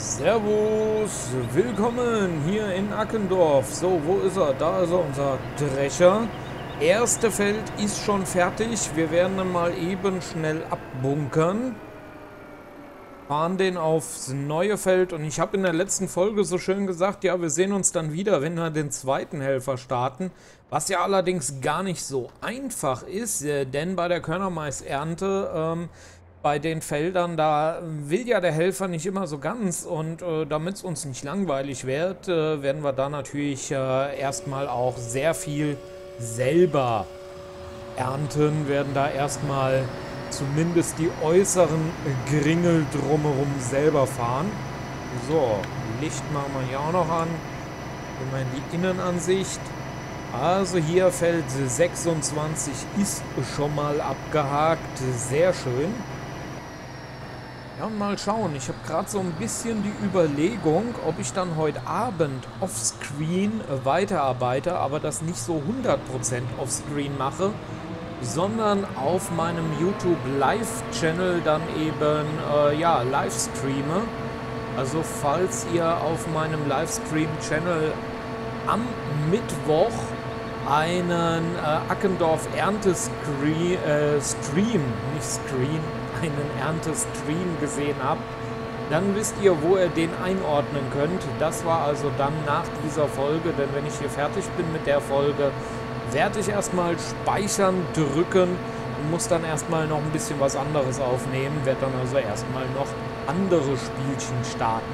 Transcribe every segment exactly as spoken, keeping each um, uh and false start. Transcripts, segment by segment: Servus, willkommen hier in Ackendorf. So, wo ist er? Da ist er, unser Drescher. Erste Feld ist schon fertig. Wir werden ihn mal eben schnell abbunkern. Fahren den aufs neue Feld. Und ich habe in der letzten Folge so schön gesagt, ja, wir sehen uns dann wieder, wenn wir den zweiten Helfer starten. Was ja allerdings gar nicht so einfach ist, denn bei der Körnermaisernte... Ähm, Bei den Feldern, da will ja der Helfer nicht immer so ganz, und äh, damit es uns nicht langweilig wird, äh, werden wir da natürlich äh, erstmal auch sehr viel selber ernten, werden da erstmal zumindest die äußeren Gringel drumherum selber fahren. So, Licht machen wir hier auch noch an, gehen wir in die Innenansicht. Also hier Feld sechsundzwanzig ist schon mal abgehakt, sehr schön. Ja, mal schauen. Ich habe gerade so ein bisschen die Überlegung, ob ich dann heute Abend offscreen weiterarbeite, aber das nicht so hundert Prozent offscreen mache, sondern auf meinem YouTube-Live-Channel dann eben, äh, ja, Livestreame. Also falls ihr auf meinem Livestream-Channel am Mittwoch einen äh, Ackendorf-Ernte-Stream, äh, Stream, nicht Screen, einen Ernte-Stream gesehen habt, dann wisst ihr, wo ihr den einordnen könnt. Das war also dann nach dieser Folge, denn wenn ich hier fertig bin mit der Folge, werde ich erstmal speichern drücken und muss dann erstmal noch ein bisschen was anderes aufnehmen, werde dann also erstmal noch andere Spielchen starten.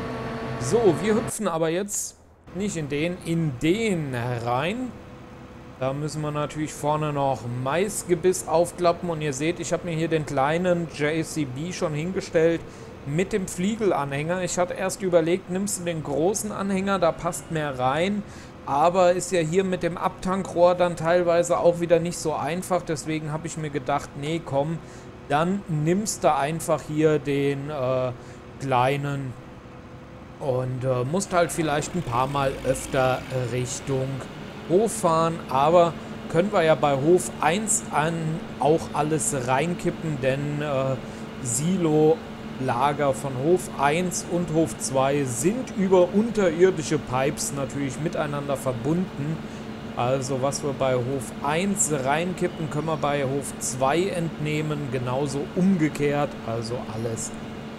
So, wir hüpfen aber jetzt nicht in den, in den rein. Da müssen wir natürlich vorne noch Maisgebiss aufklappen. Und ihr seht, ich habe mir hier den kleinen J C B schon hingestellt mit dem Fliegelanhänger. Ich hatte erst überlegt, nimmst du den großen Anhänger, da passt mehr rein. Aber ist ja hier mit dem Abtankrohr dann teilweise auch wieder nicht so einfach. Deswegen habe ich mir gedacht, nee, komm, dann nimmst du einfach hier den äh, kleinen und äh, musst halt vielleicht ein paar Mal öfter Richtung Hof fahren, aber können wir ja bei Hof eins an auch alles reinkippen, denn äh, Silo-Lager von Hof eins und Hof zwei sind über unterirdische Pipes natürlich miteinander verbunden. Also was wir bei Hof eins reinkippen, können wir bei Hof zwei entnehmen, genauso umgekehrt, also alles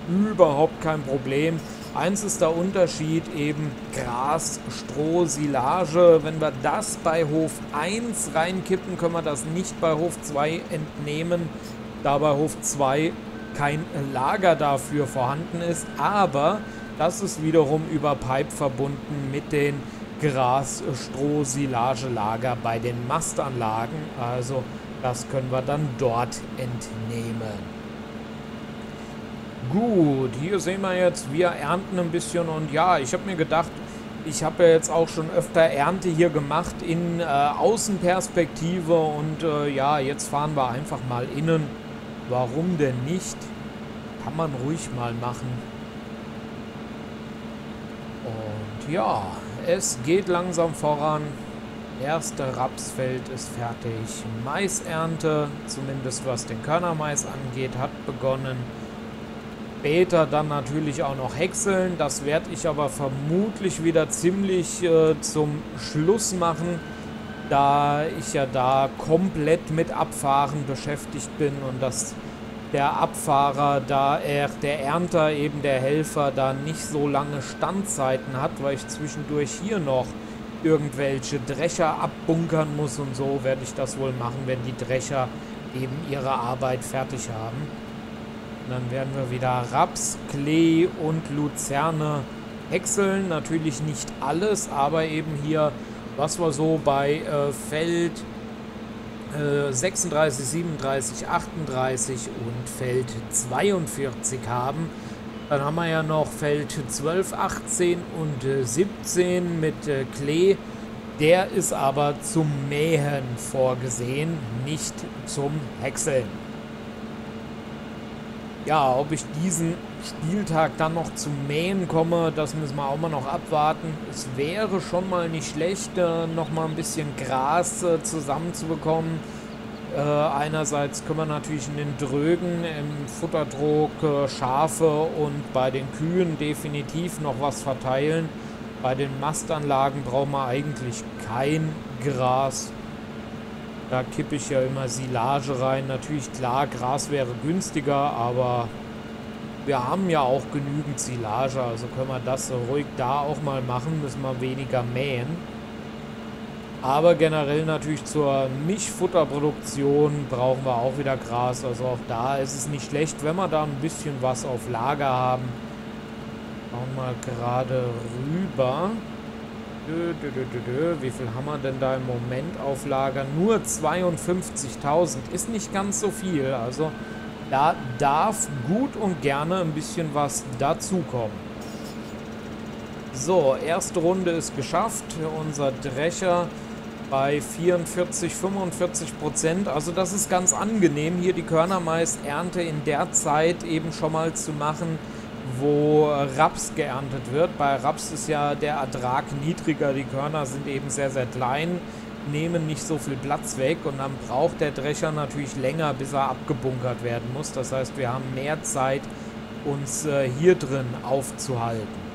überhaupt kein Problem. Einziger Unterschied eben Gras, Stroh, Silage. Wenn wir das bei Hof eins reinkippen, können wir das nicht bei Hof zwei entnehmen, da bei Hof zwei kein Lager dafür vorhanden ist. Aber das ist wiederum über Pipe verbunden mit den Gras-, Stroh-, Silage-Lager bei den Mastanlagen. Also das können wir dann dort entnehmen. Gut, hier sehen wir jetzt, wir ernten ein bisschen, und ja, ich habe mir gedacht, ich habe ja jetzt auch schon öfter Ernte hier gemacht in äh, Außenperspektive, und äh, ja, jetzt fahren wir einfach mal innen. Warum denn nicht? Kann man ruhig mal machen. Und ja, es geht langsam voran. Erste Rapsfeld ist fertig. Maisernte, zumindest was den Körnermais angeht, hat begonnen. Später dann natürlich auch noch häckseln. Das werde ich aber vermutlich wieder ziemlich äh, zum Schluss machen, da ich ja da komplett mit Abfahren beschäftigt bin und dass der Abfahrer, da er, der Ernter, eben der Helfer, da nicht so lange Standzeiten hat, weil ich zwischendurch hier noch irgendwelche Drescher abbunkern muss, und so werde ich das wohl machen, wenn die Drescher eben ihre Arbeit fertig haben. Dann werden wir wieder Raps, Klee und Luzerne häckseln. Natürlich nicht alles, aber eben hier, was wir so bei äh, Feld äh, sechsunddreißig, siebenunddreißig, achtunddreißig und Feld zweiundvierzig haben. Dann haben wir ja noch Feld zwölf, achtzehn und siebzehn mit äh, Klee. Der ist aber zum Mähen vorgesehen, nicht zum Häckseln. Ja, ob ich diesen Spieltag dann noch zum Mähen komme, das müssen wir auch mal noch abwarten. Es wäre schon mal nicht schlecht, äh, noch mal ein bisschen Gras äh, zusammenzubekommen. Äh, einerseits können wir natürlich in den Drögen, im Futterdrog, äh, Schafe und bei den Kühen definitiv noch was verteilen. Bei den Mastanlagen brauchen wir eigentlich kein Gras. Da kippe ich ja immer Silage rein. Natürlich, klar, Gras wäre günstiger, aber wir haben ja auch genügend Silage. Also können wir das so ruhig da auch mal machen, müssen wir weniger mähen. Aber generell natürlich zur Mischfutterproduktion brauchen wir auch wieder Gras. Also auch da ist es nicht schlecht, wenn wir da ein bisschen was auf Lager haben. Schauen wir mal gerade rüber. Dö, dö, dö, dö, dö. Wie viel haben wir denn da im Moment auf Lager? Nur zweiundfünfzigtausend. Ist nicht ganz so viel. Also da darf gut und gerne ein bisschen was dazukommen. So, erste Runde ist geschafft. Unser Drescher bei vierundvierzig, fünfundvierzig Prozent. Also das ist ganz angenehm, hier die Körnermaisernte in der Zeit eben schon mal zu machen, wo Raps geerntet wird. Bei Raps ist ja der Ertrag niedriger, die Körner sind eben sehr, sehr klein, nehmen nicht so viel Platz weg und dann braucht der Drescher natürlich länger, bis er abgebunkert werden muss. Das heißt, wir haben mehr Zeit, uns äh, hier drin aufzuhalten.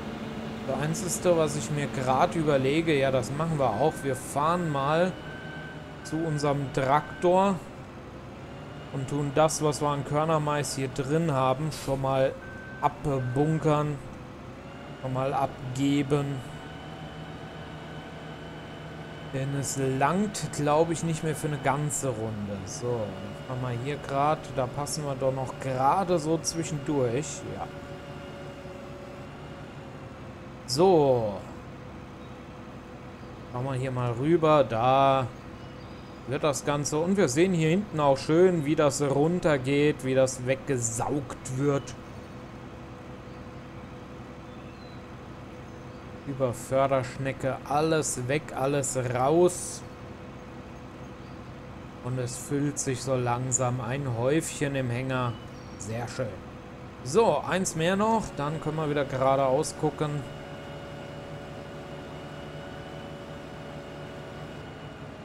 Das Einzige, was ich mir gerade überlege, ja, das machen wir auch. Wir fahren mal zu unserem Traktor und tun das, was wir an Körnermais hier drin haben, schon mal abbunkern, schon mal abgeben. Denn es langt, glaube ich, nicht mehr für eine ganze Runde. So, machen wir hier gerade, da passen wir doch noch gerade so zwischendurch. Ja. So, machen wir hier mal rüber, da wird das Ganze und wir sehen hier hinten auch schön, wie das runtergeht, wie das weggesaugt wird. Über Förderschnecke, alles weg, alles raus und es füllt sich so langsam ein Häufchen im Hänger, sehr schön. So, eins mehr noch, dann können wir wieder geradeaus gucken.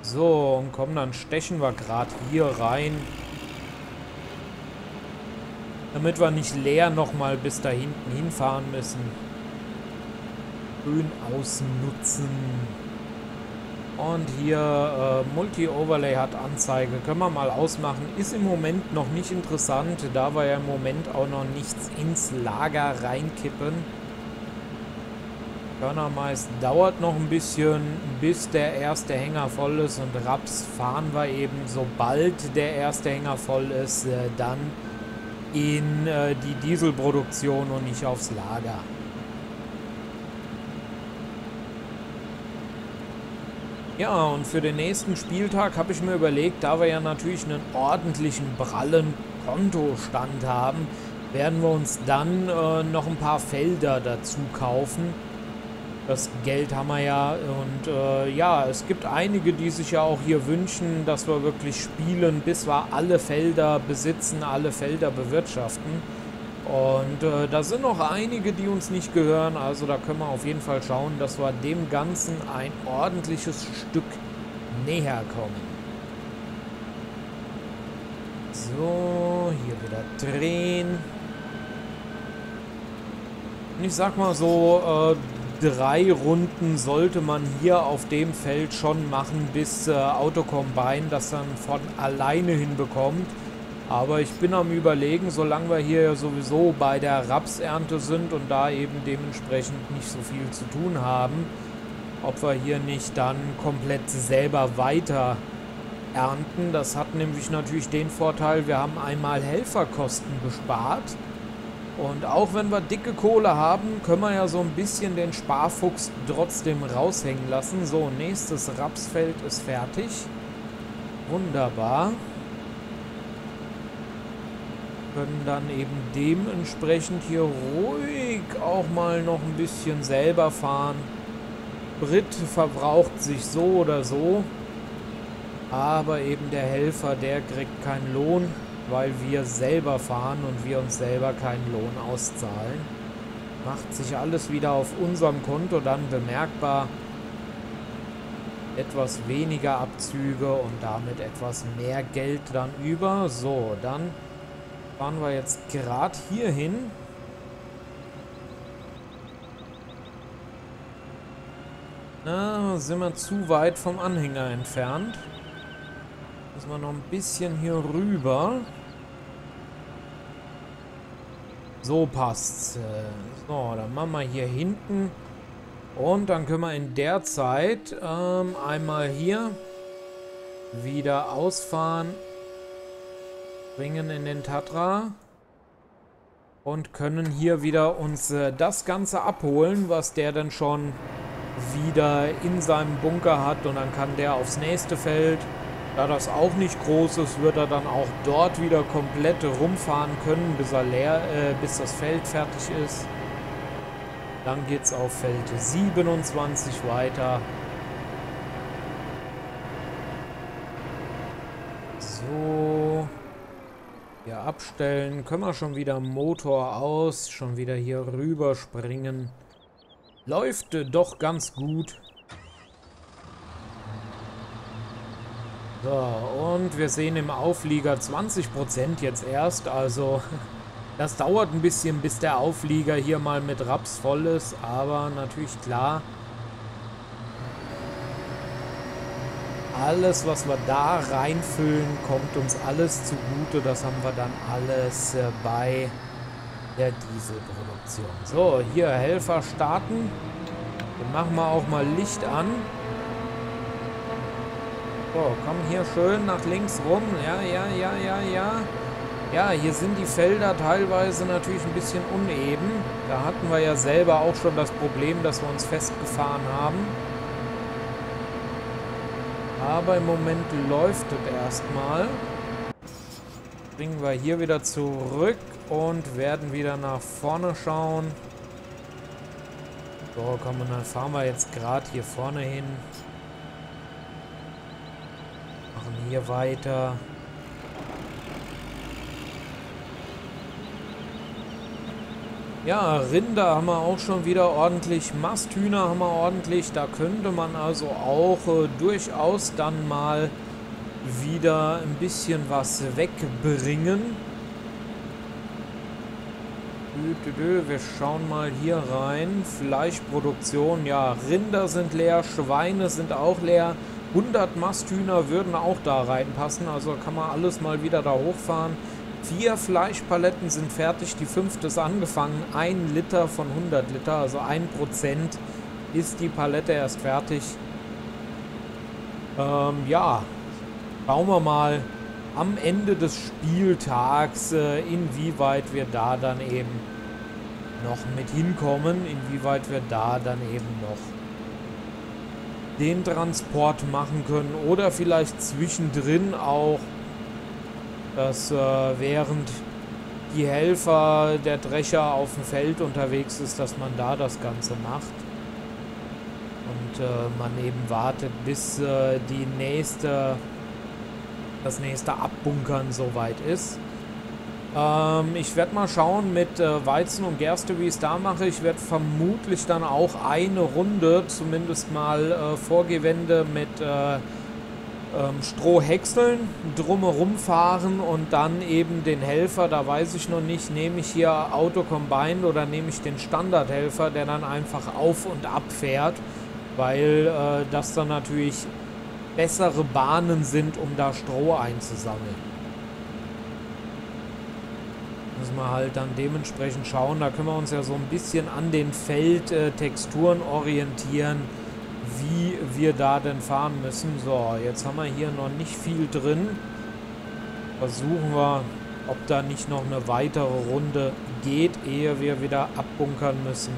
So, und komm, dann stechen wir gerade hier rein. Damit wir nicht leer nochmal bis da hinten hinfahren müssen. Grün ausnutzen. Und hier äh, Multi-Overlay hat Anzeige. Können wir mal ausmachen. Ist im Moment noch nicht interessant, da wir ja im Moment auch noch nichts ins Lager reinkippen. Körnermais dauert noch ein bisschen, bis der erste Hänger voll ist und Raps fahren wir eben, sobald der erste Hänger voll ist, äh, dann in äh, die Dieselproduktion und nicht aufs Lager. Ja, und für den nächsten Spieltag habe ich mir überlegt, da wir ja natürlich einen ordentlichen prallen Kontostand haben, werden wir uns dann äh, noch ein paar Felder dazu kaufen. Das Geld haben wir ja und äh, ja, es gibt einige, die sich ja auch hier wünschen, dass wir wirklich spielen, bis wir alle Felder besitzen, alle Felder bewirtschaften. Und äh, da sind noch einige, die uns nicht gehören, also da können wir auf jeden Fall schauen, dass wir dem Ganzen ein ordentliches Stück näher kommen. So, hier wieder drehen. Und ich sag mal so, äh, drei Runden sollte man hier auf dem Feld schon machen, bis äh, Autocombine das dann von alleine hinbekommt. Aber ich bin am Überlegen, solange wir hier sowieso bei der Rapsernte sind und da eben dementsprechend nicht so viel zu tun haben, ob wir hier nicht dann komplett selber weiter ernten. Das hat nämlich natürlich den Vorteil, wir haben einmal Helferkosten bespart. Und auch wenn wir dicke Kohle haben, können wir ja so ein bisschen den Sparfuchs trotzdem raushängen lassen. So, nächstes Rapsfeld ist fertig. Wunderbar. Können dann eben dementsprechend hier ruhig auch mal noch ein bisschen selber fahren. Sprit verbraucht sich so oder so. Aber eben der Helfer, der kriegt keinen Lohn, weil wir selber fahren und wir uns selber keinen Lohn auszahlen. Macht sich alles wieder auf unserem Konto dann bemerkbar. etwas weniger Abzüge und damit etwas mehr Geld dann über. So, dann fahren wir jetzt gerade hier hin. Na, sind wir zu weit vom Anhänger entfernt. Müssen wir noch ein bisschen hier rüber. So passt's. So, dann machen wir hier hinten. Und dann können wir in der Zeit ähm, einmal hier wieder ausfahren, bringen in den Tatra und können hier wieder uns äh, das Ganze abholen, was der dann schon wieder in seinem Bunker hat. Und dann kann der aufs nächste Feld, da das auch nicht groß ist, wird er dann auch dort wieder komplett rumfahren können, bis, er leer, äh, bis das Feld fertig ist. Dann geht es auf Feld siebenundzwanzig weiter. So. Hier abstellen. Können wir schon wieder Motor aus. Schon wieder hier rüber springen. Läuft doch ganz gut. So. Und wir sehen im Auflieger zwanzig Prozent jetzt erst. Also... Das dauert ein bisschen, bis der Auflieger hier mal mit Raps voll ist, aber natürlich klar, alles, was wir da reinfüllen, kommt uns alles zugute. Das haben wir dann alles äh, bei der Dieselproduktion. So, hier Helfer starten. Dann machen wir auch mal Licht an. So, komm hier schön nach links rum. Ja, ja, ja, ja, ja. Ja, hier sind die Felder teilweise natürlich ein bisschen uneben. Da hatten wir ja selber auch schon das Problem, dass wir uns festgefahren haben. Aber im Moment läuft es erstmal. Bringen wir hier wieder zurück und werden wieder nach vorne schauen. So, komm, und dann fahren wir jetzt gerade hier vorne hin. Machen hier weiter. Ja, Rinder haben wir auch schon wieder ordentlich, Masthühner haben wir ordentlich. Da könnte man also auch äh, durchaus dann mal wieder ein bisschen was wegbringen. Wir schauen mal hier rein. Fleischproduktion, ja, Rinder sind leer, Schweine sind auch leer. hundert Masthühner würden auch da reinpassen, also kann man alles mal wieder da hochfahren. Vier Fleischpaletten sind fertig, die fünfte ist angefangen. Ein Liter von hundert Liter, also ein Prozent ist die Palette erst fertig. Ähm, ja, schauen wir mal am Ende des Spieltags, äh, inwieweit wir da dann eben noch mit hinkommen, inwieweit wir da dann eben noch den Transport machen können oder vielleicht zwischendrin auch, dass äh, während die Helfer, der Drescher auf dem Feld unterwegs ist, dass man da das Ganze macht. Und äh, man eben wartet, bis äh, die nächste, das nächste Abbunkern soweit ist. Ähm, ich werde mal schauen mit äh, Weizen und Gerste, wie ich es da mache. Ich werde vermutlich dann auch eine Runde, zumindest mal äh, Vorgewende mit... Äh, Stroh häckseln, drumherum fahren und dann eben den Helfer, da weiß ich noch nicht, nehme ich hier Autocombine oder nehme ich den Standardhelfer, der dann einfach auf und ab fährt, weil äh, das dann natürlich bessere Bahnen sind, um da Stroh einzusammeln. Müssen wir halt dann dementsprechend schauen, da können wir uns ja so ein bisschen an den Feldtexturen orientieren, wie wir da denn fahren müssen. So, jetzt haben wir hier noch nicht viel drin. Versuchen wir, ob da nicht noch eine weitere Runde geht, ehe wir wieder abbunkern müssen.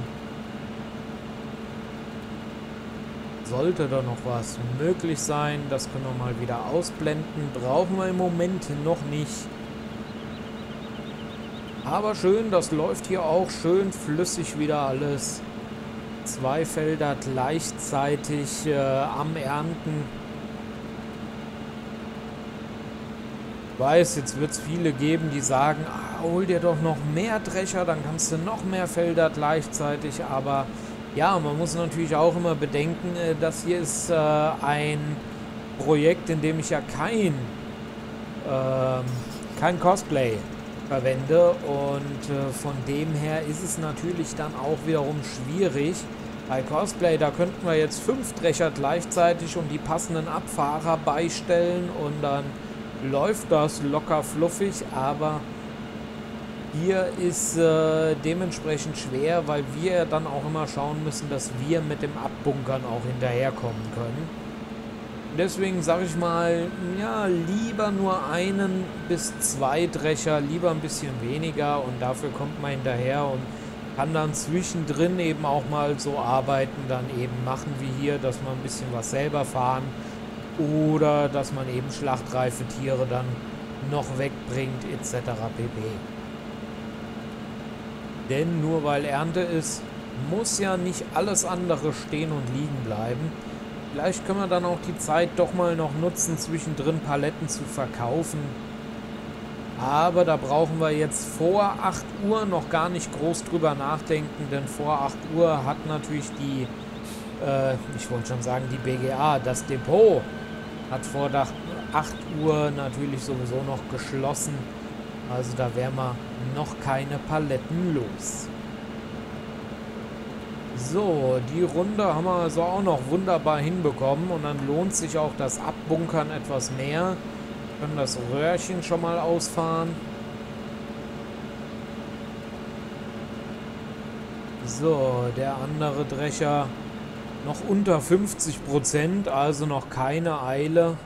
Sollte da noch was möglich sein, das können wir mal wieder ausblenden. Brauchen wir im Moment noch nicht. Aber schön, das läuft hier auch schön flüssig wieder alles. Zwei Felder gleichzeitig äh, am Ernten. Ich weiß, jetzt wird es viele geben, die sagen, ah, hol dir doch noch mehr Drescher, dann kannst du noch mehr Felder gleichzeitig. Aber Ja, man muss natürlich auch immer bedenken, das hier ist äh, ein Projekt, in dem ich ja kein, ähm, kein Cosplay verwende und äh, von dem her ist es natürlich dann auch wiederum schwierig. Bei Cosplay, da könnten wir jetzt fünf Drescher gleichzeitig und die passenden Abfahrer beistellen und dann läuft das locker fluffig, aber hier ist äh, dementsprechend schwer, weil wir dann auch immer schauen müssen, dass wir mit dem Abbunkern auch hinterherkommen können. Deswegen sage ich mal, ja, lieber nur einen bis zwei Drescher, lieber ein bisschen weniger und dafür kommt man hinterher und kann dann zwischendrin eben auch mal so Arbeiten dann eben machen wie hier, dass man ein bisschen was selber fahren oder dass man eben schlachtreife Tiere dann noch wegbringt et cetera pp. Denn nur weil Ernte ist, muss ja nicht alles andere stehen und liegen bleiben. Vielleicht können wir dann auch die Zeit doch mal noch nutzen, zwischendrin Paletten zu verkaufen. Aber da brauchen wir jetzt vor acht Uhr noch gar nicht groß drüber nachdenken, denn vor acht Uhr hat natürlich die, äh, ich wollte schon sagen, die B G A, das Depot, hat vor acht Uhr natürlich sowieso noch geschlossen. Also da wären wir noch keine Paletten los. So, die Runde haben wir also auch noch wunderbar hinbekommen. Und dann lohnt sich auch das Abbunkern etwas mehr. Wir können das Röhrchen schon mal ausfahren. So, der andere Drescher noch unter fünfzig Prozent, also noch keine Eile.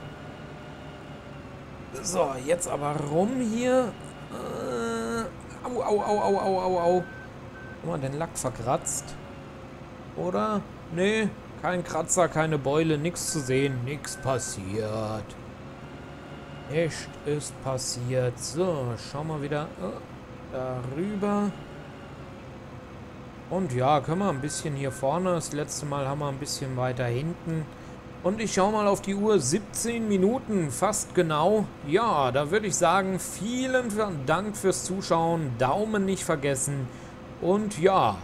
So, jetzt aber rum hier. Äh, au, au, au, au, au, au, au. Haben wir den Lack verkratzt? Oder? Nee, kein Kratzer, keine Beule, nichts zu sehen, nichts passiert. Nichts ist passiert. So, schauen wir wieder darüber. Und ja, können wir ein bisschen hier vorne. Das letzte Mal haben wir ein bisschen weiter hinten. Und ich schaue mal auf die Uhr, siebzehn Minuten, fast genau. Ja, da würde ich sagen, vielen Dank fürs Zuschauen, Daumen nicht vergessen. Und ja,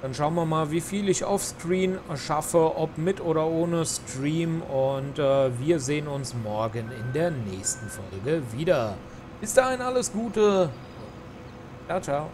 dann schauen wir mal, wie viel ich offscreen schaffe, ob mit oder ohne Stream. Und äh, wir sehen uns morgen in der nächsten Folge wieder. Bis dahin alles Gute. Ciao, ciao.